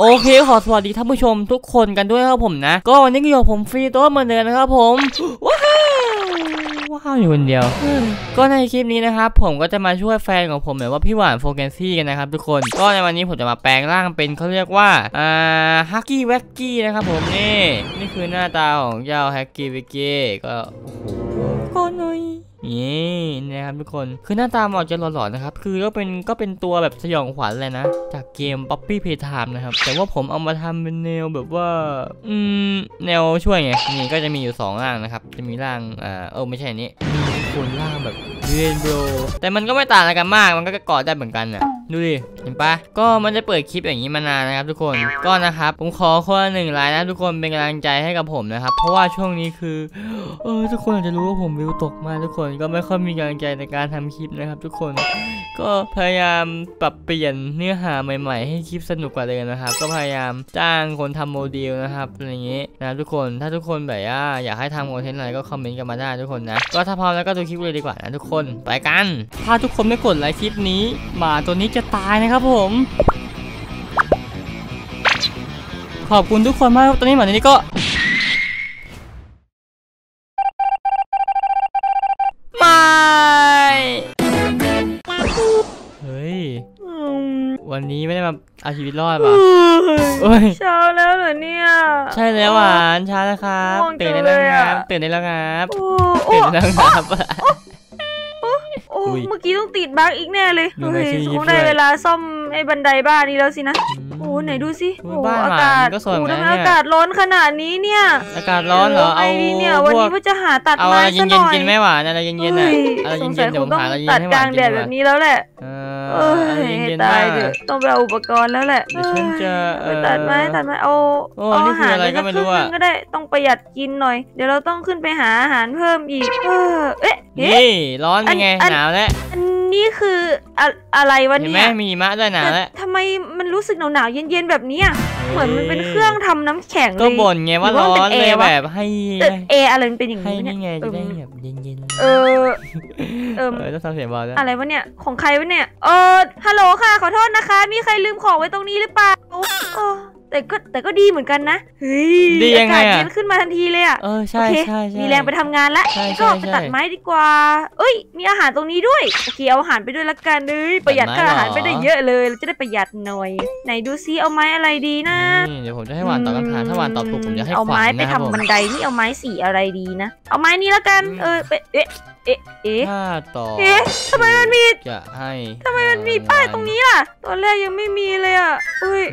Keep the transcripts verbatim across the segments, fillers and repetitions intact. โอเคขอสวัสดีท่านผู้ชมทุกคนกันด้วยครับผมนะก็วันนี้ก็อยู่ผมฟรีตัวเหมือนเดิมนะครับผมว้าวว้าวอยู่คนเดียวก็ในคลิปนี้นะครับผมก็จะมาช่วยแฟนของผมหรือว่าพี่หวานโฟแกนซี่กันนะครับทุกคนก็ในวันนี้ผมจะมาแปลงร่างเป็นเขาเรียกว่าอ่าฮักกี้แว็กกี้นะครับผมนี่นี่คือหน้าตาของเจ้าฮักกี้แว็กกี้ก็ก็หน่อยนี่นะครับทุกคนคือหน้าตามันจะหลอนๆนะครับคือก็เป็นก็เป็นตัวแบบสยองขวัญเลยนะจากเกม Poppy Playtime นะครับแต่ว่าผมเอามาทำเป็นแนวแบบว่าอืมแนวช่วยไงนี่ก็จะมีอยู่สองร่างนะครับจะมีร่างอ่าเออไม่ใช่นี้มีคนร่างแบบเรนโบว์แต่มันก็ไม่ต่างกันมากมันก็กอดได้เหมือนกันน่ะดูดิเห็นปะก็มันจะเปิดคลิปอย่างนี้มานานนะครับทุกคนก็นะครับผมขอคนละหนึ่งไลน์นะทุกคนเป็นกำลังใจให้กับผมนะครับเพราะว่าช่วงนี้คือเออทุกคนอาจจะรู้ว่าผมวิวตกมากทุกคนก็ไม่ค่อยมีกำลังใจในการทำคลิปนะครับทุกคนก็พยายามปรับเปลี่ยนเนื้อหาใหม่ๆให้คลิปสนุกกว่าเดิมนะครับก็พยายามจ้างคนทำโมเดลนะครับอะไรอย่างนี้นะทุกคนถ้าทุกคนแบบว่าอยากให้ทำคอนเทนต์อะไรก็คอมเมนต์กันมาได้ทุกคนนะก็ถ้าพร้อมแล้วก็ดูคลิปเลยดีกว่านะทุกคนไปกันถ้าทุกคนไม่กดไลค์คลิปนี้หมาตัวนี้จะตายนะครับผมขอบคุณทุกคนมากตอนนี้หมาตัวนี้ก็ไม่เฮ้ยวันนี้ไม่ได้มาเอาชีวิตรอดป่ะเช้าแล้วเหรอเนี่ยใช่แล้วหวานเช้าแล้วครับตื่นได้แล้วครับตื่นได้แล้วครับตื่นได้แล้วครับเมื่อกี้ต้องติดบั๊กอีกแน่เลยเฮ้ยคงได้เวลาซ่อมไอ้บันไดบ้านนี้แล้วสินะโอ้ไหนดูสิอากาศก็สวยเหมือนกันอากาศร้อนขนาดนี้เนี่ยอากาศร้อนเหรอเอาเนี่ยวันนี้ว่าจะหาตัดไม้ซะหน่อยกินไม่หวานอะไรเย็นๆน่ะอะไรเย็นๆเดี๋ยวหาอะไรเย็นๆให้หวานกินตัดกลางแดดแบบนี้แล้วแหละเออตายเถอะต้องไปเอาอุปกรณ์แล้วแหละฉันจะตัดไม้ตัดไม้เอาอาหารอะไรก็ไม่รู้อะก็ได้ต้องประหยัดกินหน่อยเดี๋ยวเราต้องขึ้นไปหาอาหารเพิ่มอีกเออเอ๊ะนี่ร้อนยังไงหนาวแล้วนี่คืออะไรวะเนี่ยแม่มีมะด้วยนะแล้วทำไมมันรู้สึกหนาวหนาวเย็นๆแบบนี้เหมือนมันเป็นเครื่องทำน้ำแข็งเลยก็บ่นไงว่าร้อนเลยแบบให้เออะไรมันเป็นอย่างนี้เนี่ยจะได้แบบเย็นๆเออเออต้องทำเสียงเบาด้วยอะไรวะเนี่ยของใครวะเนี่ยเออฮัลโหลค่ะขอโทษนะคะมีใครลืมของไว้ตรงนี้หรือเปล่าแต่ก็แต่ก็ดีเหมือนกันนะเฮ้ยอากาศเย็นขึ้นมาทันทีเลยอ่ะเออใช่ใช่มีแรงไปทำงานละก็ไปตัดไม้ดีกว่าเอ้ยมีอาหารตรงนี้ด้วยโอเคเอาอาหารไปด้วยละกันเลยประหยัดค่าอาหารไปได้เยอะเลยเราจะได้ประหยัดหน่อยไหนดูซิเอาไม้อะไรดีนะเดี๋ยวผมจะให้หวานตอบคำถามถ้าหวานตอบถูกผมจะให้เอาไม้ไปทำบันไดนี่เอาไม้สีอะไรดีนะเอาไม้นี้ละกันเออเอ๊ะเอ๊ะเอ๊ะต่อเอ๊ะทำไมมันมีจะให้ทำไมมันมีป้ายตรงนี้ล่ะตอนแรกยังไม่มีเลยอ่ะเฮ้ย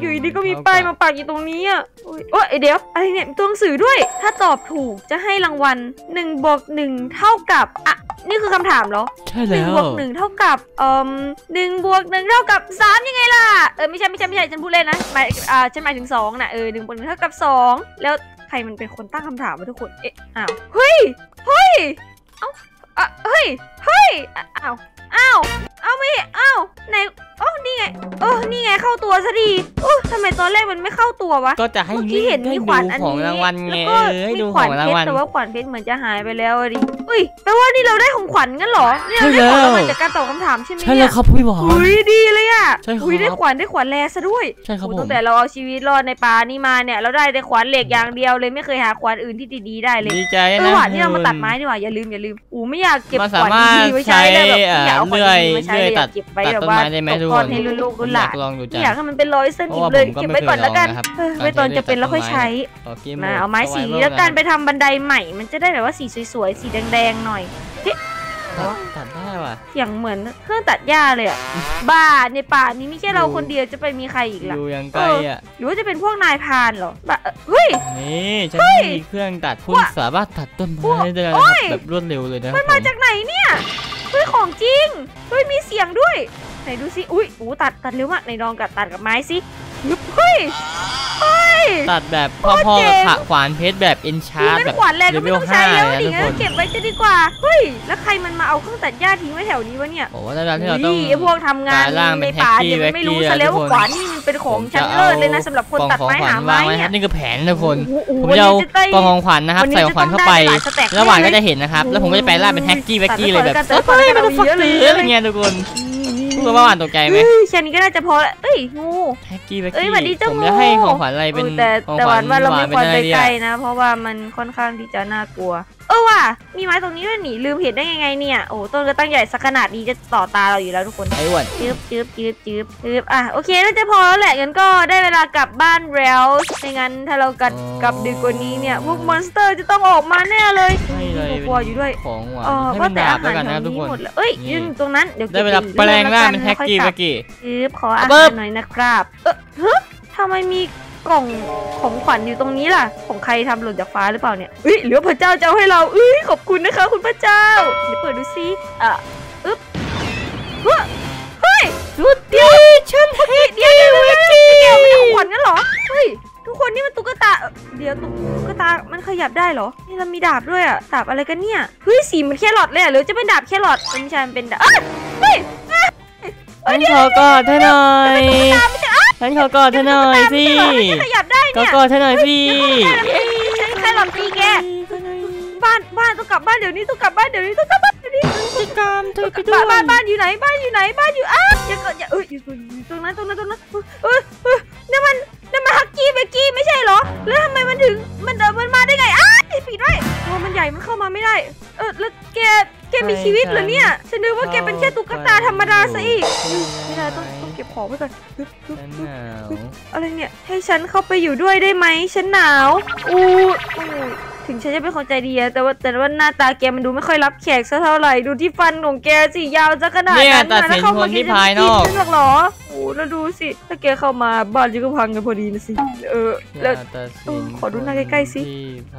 อยู่ดีก็มีป้ายมาปักอยู่ตรงนี้อ่ะโอ้ยเดี๋ยวอะไรเนี่ยตัวหนังสือด้วยถ้าตอบถูกจะให้รางวัลหนึ่งบวกหนึ่งเท่ากับอ่ะนี่คือคำถามเหรอใช่แล้วหนึ่งบวกหนึ่งเท่ากับเอ่อหนึ่งบวกหนึ่งเท่ากับสามยังไงล่ะเออไม่ใช่ไม่ใช่ไม่ใช่ฉันพูดเล่นนะหมายอ่าฉันหมายถึงสองนะเออหนึ่งบวกหนึ่งเท่ากับสองแล้วใครมันเป็นคนตั้งคำถามมาทุกคนเอ๊ะอ้าวเฮ้ยเฮ้ยเอ้าอ่ะเฮ้ยเฮ้ยอ้าวอ้าวเอาไม่อ้าวไหนโอ้นี่ไงโอ้นี่ไงเข้าตัวซะดีโอ้ทำไมตอนแรกมันไม่เข้าตัววะก็ให้ที่เห็นมีขวานอันนี้แล้วก็มีขวานเพชรแต่ว่าขวานเพชรเหมือนจะหายไปแล้วดิอุ้ยแปลว่านี่เราได้ของขวัญงั้นหรอนี่เราได้ของขวัญจากการตอบคำถามใช่ไหมใช่แล้วครับพี่หวานอุ้ยดีเลยอ่ะอุ้ยได้ขวานได้ขวานแร่ซะด้วยใช่ครับผมตั้งแต่เราเอาชีวิตรอดในป่านี่มาเนี่ยเราได้แต่ขวานเหล็กอย่างเดียวเลยไม่เคยหาขวานอื่นที่ดีๆได้เลยดีใจนะขวานที่เรามาตัดไม้ดีกว่าอย่าลืมอย่าลืมอู้ไม่อยากเก็บขวานที่ไว้ใช้แบบอยากเอาขวานที่ไม่ใช้อยากเก็บไว้แบบว่าตกก้อนให้ลูกๆหลานอยากให้มันเป็นร้อยเส้นหยิบเลยเก็บไว้ก่อนแล้วกันไว้ตอนจะเป็นแล้วค่อยใช้มาเอาไม้สีแล้วกันไปทำบันไดใหม่มันจะได้แบบว่าสีสวยๆสีแดงๆหน่อยตัดได้ว่ะเสียงเหมือนเครื่องตัดหญ้าเลยอ่ะบ้าในป่านี้มีแค่เราคนเดียวจะไปมีใครอีกล่ะหรือว่าจะเป็นพวกนายพานเหรอเฮ้ยนี่ฉันมีเครื่องตัดคุณสามารถตัดต้นไม้ได้แบบรวดเร็วเลยนะมันมาจากไหนเนี่ยเฮ้ยของจริงเฮ้ยมีเสียงด้วยไหนดูสิอุ้ยโอ้ตัดตัดเร็วมากในลองกัดตัดกับไม้สิเฮ้ยเฮ้ยตัดแบบพ่อพ่อผักขวานเพชรแบบอินชาร์ดแบบขวานแรงก็ไม่ต้องใช้แล้วดิงั้นเก็บไว้จะดีกว่าเฮ้ยแล้วใครมันมาเอาเครื่องตัดหญ้าทิ้งไว้แถวนี้วะเนี่ยโอ้แล้วที่เราต้องไอ้พวกทำงานในป่าเนี่ยไม่รู้ซะแล้วว่าขวานนี่มันเป็นของชั้นเลิศเลยนะสำหรับคนตัดไม้หาไม้เนี่ยนี่คือแผนทุกคนผมจะเอากองของขวานนะครับใส่ของขวานเข้าไประหว่างก็จะเห็นนะครับแล้วผมก็จะแปลงร่างเป็นแฮกกี้แว็กกี้เลยแบบเฮ้ยมันเป็นฟักกี้อะไรเงี้ยทุกคน พูดว่าหวานตกใจไหมฉันก็น่าจะพอเอ้ยงูแพ็กกี้แพ็กกี้ผมจะให้ของขวัญอะไรเป็นของขวัญว่าเราไม่ควรไปใกล้นะเพราะว่ามันค่อนข้างที่จะน่ากลัวเออว่ะมีไม้ตรงนี้ด้วยหนีลืมเห็นได้ยังไงเนี่ยโอ้ต้นก็ตั้งใหญ่สักขนาดนี้จะต่อตาเราอยู่แล้วทุกคนไอ้หวานจืบจืบจืบจืบจืบอ่ะโอเคน่าจะพอแล้วแหละงั้นก็ได้เวลากลับบ้านแล้วไม่งั้นถ้าเรากัดกับดึกกว่านี้เนี่ยพวกมอนสเตอร์จะต้องออกมาแน่เลยกลัวอยู่ด้วยของหวานให้มันดาบแล้วกันนะทุกคนเอ้ยยืนตรงนั้นเดี๋ยวได้เวลาแปลงร่างเป็นแท็กกี้แท็กกี้จืบขออาหารหน่อยนะครับเออเฮ้ยทำไมมีกล่องของขวัญอยู่ตรงนี้ล่ะของใครทำหล่นจากฟ้าหรือเปล่าเนี่ยเอ้ยหรือพระเจ้าจะให้เราเอ้ยขอบคุณนะคะคุณพระเจ้าเดี๋ยวเปิดดูซิอ่ะอึ๊บเฮ้ยดูเดี๋ยวฉันให้เดี๋ยวเดี๋ยวเดี๋ยวมันของขวัญนั่นเหรอเฮ้ยทุกคนนี่มันตุ๊กตาเดี๋ยวตุ๊กตามันขยับได้เหรอนี่เรามีดาบด้วยอ่ะดาบอะไรกันเนี่ยเฮ้ยสีมันแครอทเลยหรือจะเป็นดาบแครอทไม่ใช่มันเป็นดาบเฮ้ยขอกอดเธอหน่อยฉันขอกอดเธอหน่อยสิก็กอดเธอหน่อยสิฉันแค่หลับตีแกบ้านบ้านต้องกลับบ้านเดี๋ยวนี้ต้องกลับบ้านเดี๋ยวนี้ต้องกลับบ้านเดี๋ยวนี้ต้องกลับเธอไปด้วยบ้านบ้านอยู่ไหนบ้านอยู่ไหนบ้านอยู่อ้าอย่าเกิดอย่าเอ้ยอยู่ตรงนั้นตรงนั้นตรงนั้นเอ้ยเอ้ยนั่นมันนั่นมันฮักกี้เบกกี้ไม่ใช่เหรอแล้วทำไมมันถึงมันเดินมันมาได้ไงอ้าปิดไว้ตัวมันใหญ่มันเข้ามาไม่ได้เออแล้วแกแกมีชีวิตเหรอเนี่ยฉันนึกว่าแกเป็นแค่ตุ๊กตาธรรมดาซะอีกไม่ได้ต้องต้องเก็บของไว้ก่อนอะไรเนี่ยให้ฉันเข้าไปอยู่ด้วยได้ไหมฉันหนาวอู้ถึงฉันจะเป็นคนใจดีแต่ว่าแต่ว่าหน้าตาแกมันดูไม่ค่อยรับแขกซะเท่าไหร่ดูที่ฟันของแกสิยาวจะขนาดนั้นนะแล้วเข้ามาที่ภายนอกไม่หรอกหรอโอ้แล้วดูสิถ้าแกเข้ามาบ้านจะก็พังกันพอดีนะสิเออแล้วขอดูหน้าใกล้ๆสิ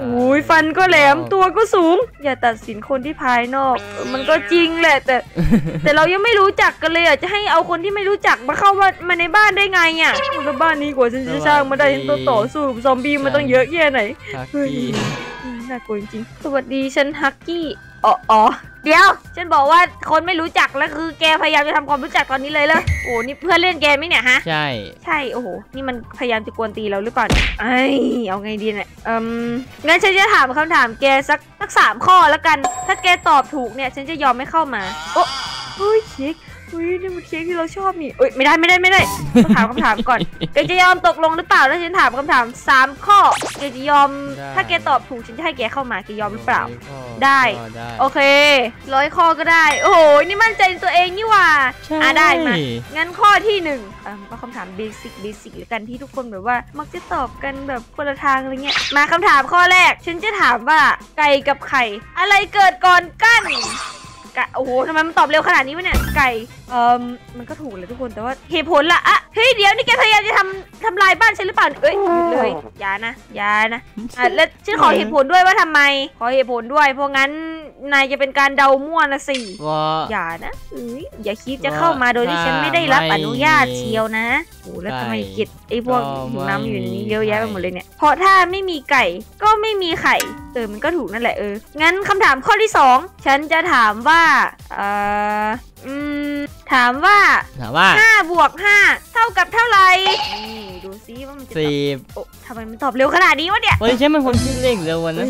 อุ้ยฟันก็แหลมตัวก็สูงอย่าตัดสินคนที่ภายนอกมันก็จริงแหละแต่แต่เรายังไม่รู้จักกันเลยอ่ะจะให้เอาคนที่ไม่รู้จักมาเข้ามาในบ้านได้ไงอ่ะแล้วบ้านนี้กว่าฉันจะสร้างมาได้ฉันต้องต่อสู้กับซอมบี้มันต้องเยอะแยะไหนน่ากลัวจริงสวัสดีฉันฮักกี้อ๋ออ๋อเดี๋ยวฉันบอกว่าคนไม่รู้จักแล้วคือแกพยายามจะทำความรู้จักตอนนี้เลยแล้วโอ้นี่เพื่อนเล่นแกไหมเนี่ยฮะใช่ใช่โอ้โหนี่มันพยายามจะกวนตีเราหรือเปล่าไอ้เอาไงดีเนี่ยเอ่องั้นฉันจะถามคำถามแกสักสักสามข้อแล้วกันถ้าแกตอบถูกเนี่ยฉันจะยอมไม่เข้ามาโอ้เฮ้ยเค้กเฮ้ยนี่มันเค้กที่เราชอบนี่เอ้ยไม่ได้ไม่ได้ไม่ได้ต้องถามคำถามก่อนแกจะยอมตกลงหรือเปล่าถ้าฉันถามคำถามสามข้อแกจะยอมถ้าแกตอบถูกฉันจะให้แกเข้ามาแกยอมหรือเปล่าได้โอเคร้อยข้อก็ได้โอ้โหนี่มั่นใจในตัวเองนี่หว่าอ่ะได้มางั้นข้อที่หนึ่งเอ่อมาคำถามเบสิกเบสิกแล้วกันที่ทุกคนแบบว่ามักจะตอบกันแบบคนละทางอะไรเงี้ยมาคำถามข้อแรกฉันจะถามว่าไก่กับไข่อะไรเกิดก่อนกันโอ้โหทำไมมันตอบเร็วขนาดนี้วะเนี่ยไก่เอ่อมันก็ถูกเลยทุกคนแต่ว่าเหตุผลละอ่ะเฮ้ยเดี๋ยวนี่แกพยายามจะทำทำลายบ้านฉันหรือเปล่าเอ้ยเลยอย่านะอย่านะอ่ะแล้วฉันขอเหตุผลด้วยว่าทำไมขอเหตุผลด้วยเพราะงั้นนายจะเป็นการเดามั่วนะสิอย่านะอย่าคิดจะเข้ามาโดยที่ฉันไม่ได้รับอนุญาตเชียวนะโอ้แล้วทำไมกิจไอ้พวกหิวน้ำอยู่นี้เยอะแยะไปหมดเลยเนี่ยเพราะถ้าไม่มีไก่ก็ไม่มีไข่เออมันก็ถูกนั่นแหละเอองั้นคำถามข้อที่สองฉันจะถามว่าเอ่ออืมถามว่าห้าบวกห้าเท่ากับเท่าไหร่นี่ดูซิว่ามันจะตอบทำไมมันตอบเร็วขนาดนี้วะเนี่ยเฮ้ยใช่มันคนคิดเร่งเร็ววันนั้น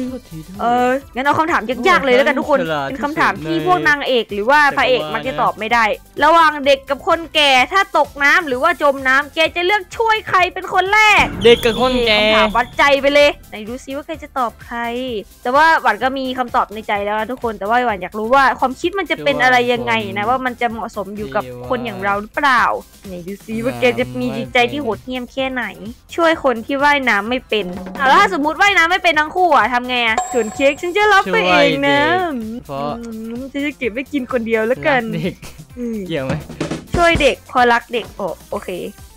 เอองั้นเอาคำถามยากๆเลยแล้วกันทุกคนเป็นคำถามที่พวกนางเอกหรือว่าพระเอกมักจะตอบไม่ได้ระหว่างเด็กกับคนแก่ถ้าตกน้ำหรือว่าจมน้ำแกจะเลือกช่วยใครเป็นคนแรกเด็กกับคนแก่คำถามวัดใจไปเลยไหนดูซิว่าใครจะตอบใครแต่ว่าหวานก็มีคำตอบในใจแล้วนะทุกคนแต่ว่าหวานอยากรู้ว่าความคิดมันจะเป็นอะไรยังไงนะว่ามันจะเหมาะสมอยู่กับคนอย่างเราหรือเปล่าไหนดูซิว่าแกจะมีจิตใจที่โหดเหี้ยมแค่ไหนช่วยคนที่ว่ายน้ำไม่เป็นแล้วถ้าสมมติว่ายน้ำไม่เป็นทั้งคู่อ่ะทำไงอ่ะส่วนเค้กฉันจะรับไปเองนะฉันจะเก็บไว้กินคนเดียวแล้วกันเกี่ยวไหมช่วยเด็กพอรักเด็กโอโอเค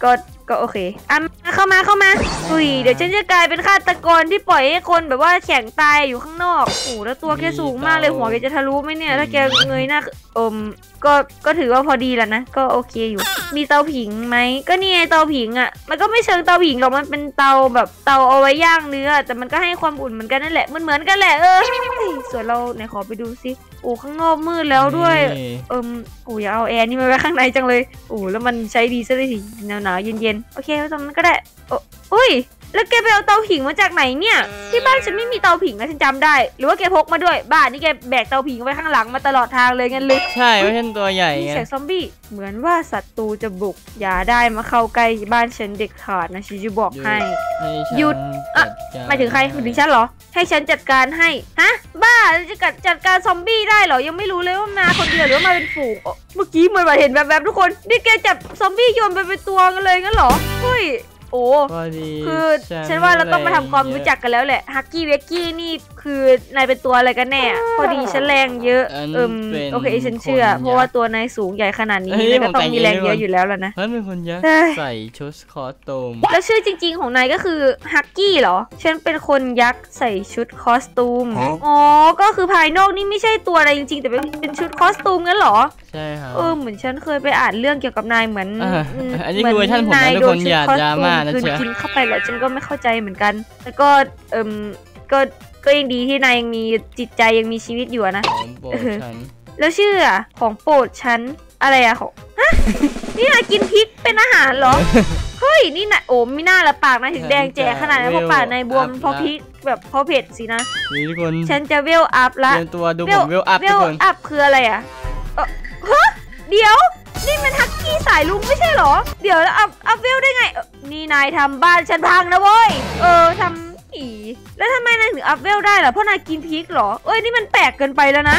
ก็ก็โอเคอ่ะเข้ามาเข้ามาอุ้ยเดี๋ยวฉันจะกลายเป็นฆาตกรที่ปล่อยให้คนแบบว่าแข็งตายอยู่ข้างนอกโอ้แล้วตัวแกสูงมากเลยหัวแกจะทะลุไหมเนี่ยถ้าแกเงยหน้าอมก็ก็ถือว่าพอดีแล้วนะก็โอเคอยู่มีเตาผิงไหมก็นี่ไงเตาผิงอ่ะมันก็ไม่เชิงเตาผิงหรอกมันเป็นเตาแบบเตาเอาไว้ย่างเนื้อแต่มันก็ให้ความอุ่นเหมือนกันนั่นแหละมันเหมือนกันแหละเออส่วนเราไหนขอไปดูซิโอ้ข้างนอกมืดแล้วด้วยเออโอ้ยเอาแอร์นี่มาไว้ข้างในจังเลยโอ้แล้วมันใช้ดีซะเลยหนาวๆเย็นๆโอเคตรงนั้นก็ได้โอ้ย แล้วแกไปเอาเตาผิงมาจากไหนเนี่ยที่บ้านฉันไม่มีเตาผิงนะฉันจำได้หรือว่าแกพกมาด้วยบ้านนี่แกแบกเตาผิงไว้ข้างหลังมาตลอดทางเลยงั้นเลยใช่เพราะฉันตัวใหญ่มีเสียงซอมบี้เหมือนว่าศัตรูจะบุกอย่าได้มาเข้าใกล้บ้านฉันเด็ดขาดนะชิจูบอกให้หยุดอ่ะหมายถึงใครหมายถึงฉันเหรอให้ฉันจัดการให้ฮะบ้าจะจัดการซอมบี้ได้เหรอยังไม่รู้เลยว่ามาคนเดียวหรือว่ามาเป็นฝูงเมื่อกี้เหมือนว่าเห็นแบบๆทุกคนนี่แกจับซอมบี้โยนไปเป็นตัวกันเลยงั้นเหรอเฮ้ยโอ้คือฉันว่าเราต้องมาทำความรู้จักกันแล้วแหละฮักกี้เวกกี้นี่คือนายเป็นตัวอะไรกันแน่พอดีฉันแรงเยอะเอิ่มโอเคฉันเชื่อเพราะว่าตัวนายสูงใหญ่ขนาดนี้นายก็ต้องมีแรงเยอะอยู่แล้วล่ะนะนั่นเป็นคนเยอะใส่ชุดคอสตูมแล้วชื่อจริงๆของนายก็คือฮักกี้เหรอฉันเป็นคนยักษ์ใส่ชุดคอสตูมอ๋อก็คือภายนอกนี่ไม่ใช่ตัวอะไรจริงๆแต่เป็นชุดคอสตูมงั้นเหรอใช่ครับเออเหมือนฉันเคยไปอ่านเรื่องเกี่ยวกับนายเหมือนอันนี้คือเวอร์ชันผมนะทุกคนอย่าดราม่านะเชียวกินเข้าไปแล้วฉันก็ไม่เข้าใจเหมือนกันแล้วก็เอิ่มก็ก็ยังดีที่นายยังมีจิตใจยังมีชีวิตอยู่นะของโปรดฉันแล้วชื่ออะของโปรดฉันอะไรอะของฮะนี่นายกินพริกเป็นอาหารเหรอเฮ้ยนี่นายโอ้ไม่น่าละปากนายถึงแดงแจ๋ขนาดนั้นเพราะปากนายบวมเพราะพริกแบบเพราะเผ็ดสินะนี่ทุกคนฉันจะเวลอัพละเวลตัวดูผมเวลอัพทุกคนเวลอัพคืออะไรอะเฮ้ยเดี๋ยวนี่มันฮักกี้สายลุงไม่ใช่เหรอเดี๋ยวแล้วอัพอัพเวลได้ไงนี่นายทำบ้านฉันพังนะเว้ยเออทำแล้วทำไมนายถึงอัพเวลได้ล่ะเพราะนายกินพริกเหรอเอ้ยนี่มันแปลกเกินไปแล้วนะ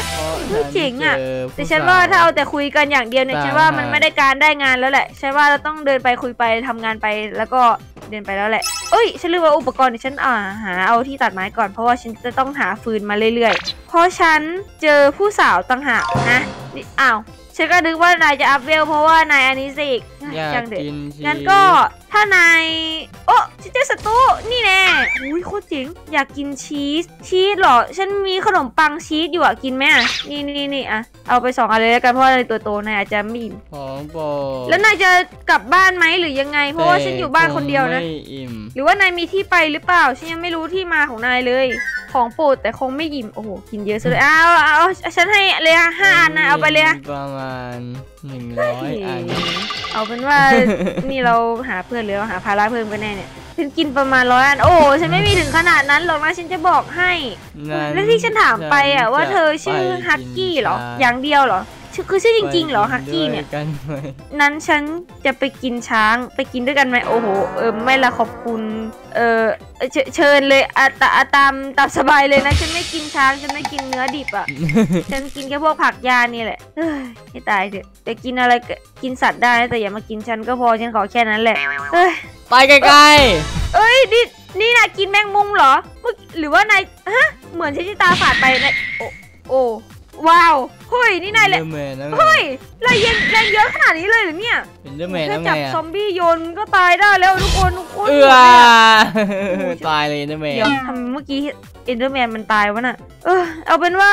ไม่เจ๋งอ่ะแต่ฉันว่าถ้าเอาแต่คุยกันอย่างเดียวเนี่ยฉันว่ามันไม่ได้การได้งานแล้วแหละฉันว่าเราต้องเดินไปคุยไปทำงานไปแล้วก็เดินไปแล้วแหละเอ้ยฉันลืมว่าอุปกรณ์เนี่ยฉันอ่าหาเอาที่ตัดไม้ก่อนเพราะว่าฉันจะต้องหาฟืนมาเรื่อยๆเพราะฉันเจอผู้สาวต่างหากนะอ้าวฉันก็นึกว่านายจะอัพเวลเพราะว่านายอันนี้สิจังเด็ดงั้นก็ถ้านายโอ้ฉันเจอศัตรูนี่แน่อุ้ยโคตรเจ๋งอยากกินชีสชีสเหรอฉันมีขนมปังชีสอยู่อ่ะกินไหมอ่ะนี่นี่นี่อ่ะเอาไปสองอันเลยแล้วกันเพราะนายตัวโตนายอาจจะไม่อิ่มของโปรดแล้วนายจะกลับบ้านไหมหรือยังไงเพราะว่าฉันอยู่บ้านคนเดียวนะหรือว่านายมีที่ไปหรือเปล่าฉันยังไม่รู้ที่มาของนายเลยของโปรดแต่คงไม่อิ่มโอ้โหกินเยอะสุดอ้าวเอาฉันให้เลยค่ะห้าอันนะเอาไปเลยประมาณหนึ่งร้อยอันเอาเป็นว่านี่เราหาเพื่อนหรือเราหาภาระเพิ่มกันแน่เนี่ยฉันกินประมาณร้อยอันโอ้ฉันไม่มีถึงขนาดนั้นหรอกนะฉันจะบอกให้แล้วที่ฉันถามไปอ่ะว่าเธอชื่อฮักกี้เหรออย่างเดียวเหรอคือชื่อจริงๆเหรอฮักกี้เนี่ยนั้นฉันจะไปกินช้างไปกินด้วยกันไหมโอ้โหเออไม่ละขอบคุณเออเชิญเลยอาตาตามตามสบายเลยนะฉันไม่กินช้างฉันไม่กินเนื้อดิบอ่ะฉันกินแค่พวกผักยานี่แหละเฮ้ยไม่ตายเถอะแต่กินอะไรกินสัตว์ได้แต่อย่ามากินฉันก็พอฉันขอแค่นั้นแหละเฮ้ยไปไกลๆเอ้ยนี่นี่นายกินแมงมุมเหรอหรือว่านายฮะเหมือนฉันที่ตาฝาดไปนะโอ้โอ้ว้าวเฮ้ยนี่นายแหละเฮ้ยแรงเยอะแรงเยอะขนาดนี้เลยหรือเนี่ยแค่จับซอมบี้โยนก็ตายได้แล้วทุกคนทุกคนเอือตายเลยเอนเดอร์แมนทำเมื่อกี้เอนเดอร์แมนมันตายวะน่ะเออเอาเป็นว่า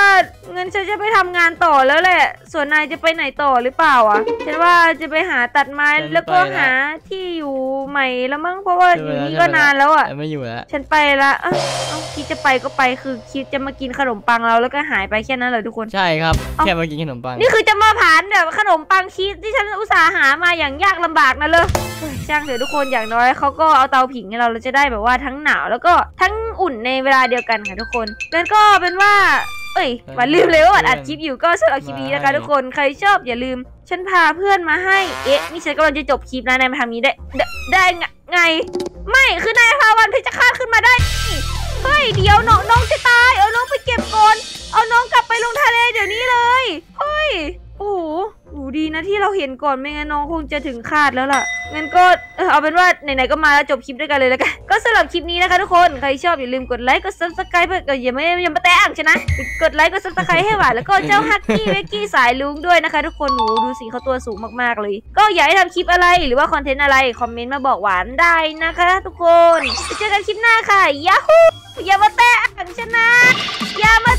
เงินฉันจะไปทำงานต่อแล้วแหละส่วนนายจะไปไหนต่อหรือเปล่าอ่ะฉันว่าจะไปหาตัดไม้แล้วก็หาที่อยู่ใหม่แล้วมั้งเพราะว่าอยู่นี่ก็นานแล้วอ่ะไม่อยู่แล้วฉันไปละเอ้าคิดจะไปก็ไปคือคิดจะมากินขนมปังเราแล้วก็หายไปแค่นั้นเลยทุกคนใช่ครับแค่มากินขนมปังนี่คือจะมาผ่านแบบขนมปังชีสที่ฉันอุตส่าห์หามาอย่างยากลำบากนะเลยช่างเถอะทุกคนอย่างน้อยเขาก็เอาเตาผิงให้เราเราจะได้แบบว่าทั้งหนาวแล้วก็ทั้งอุ่นในเวลาเดียวกันค่ะทุกคนแล้วก็เป็นว่าเอ้ยวันลืมเลยว่าวันอัดคลิปอยู่ก็สำหรับคลิปนี้นะคะทุกคนใครชอบอย่าลืมฉันพาเพื่อนมาให้เอ๊ะนี่ฉันกำลังจะจบคลิปนะนายมาทำนี้ได้ได้ไงไม่คือนายพาวันเพชรฆาตขึ้นมาได้เฮ้ยเดี๋ยวน้องน้องจะตายเอาน้องไปเก็บก่อนเอาน้องกลับไปลงทะเลเดี๋ยวนี้เลยเฮ้ยโอ้โหดีนะที่เราเห็นก่อนไม่งั้นน้องคงจะถึงคาดแล้วล่ะงั้นก็เอาเป็นว่าไหนๆก็มาแล้วจบคลิปด้วยกันเลยแล้วกันก็สำหรับคลิปนี้นะคะทุกคนใครชอบอย่าลืมกดไลค์กดซับสไครป์เพื่ออย่าไม่อย่ามาแตะอ่างชนะกดไลค์กดซับสไครป์ให้หวานแล้วก็เจ้าฮักกี้เวกกี้สายลุงด้วยนะคะทุกคนโอ้ดูสิเขาตัวสูงมากๆเลยก็อยากให้ทำคลิปอะไรหรือว่าคอนเทนต์อะไรคอมเมนต์มาบอกหวานได้นะคะทุกคนเจอกันคลิปหน้าค่ะยาฮูอย่ามาแตะอ่างชนะอย่ามา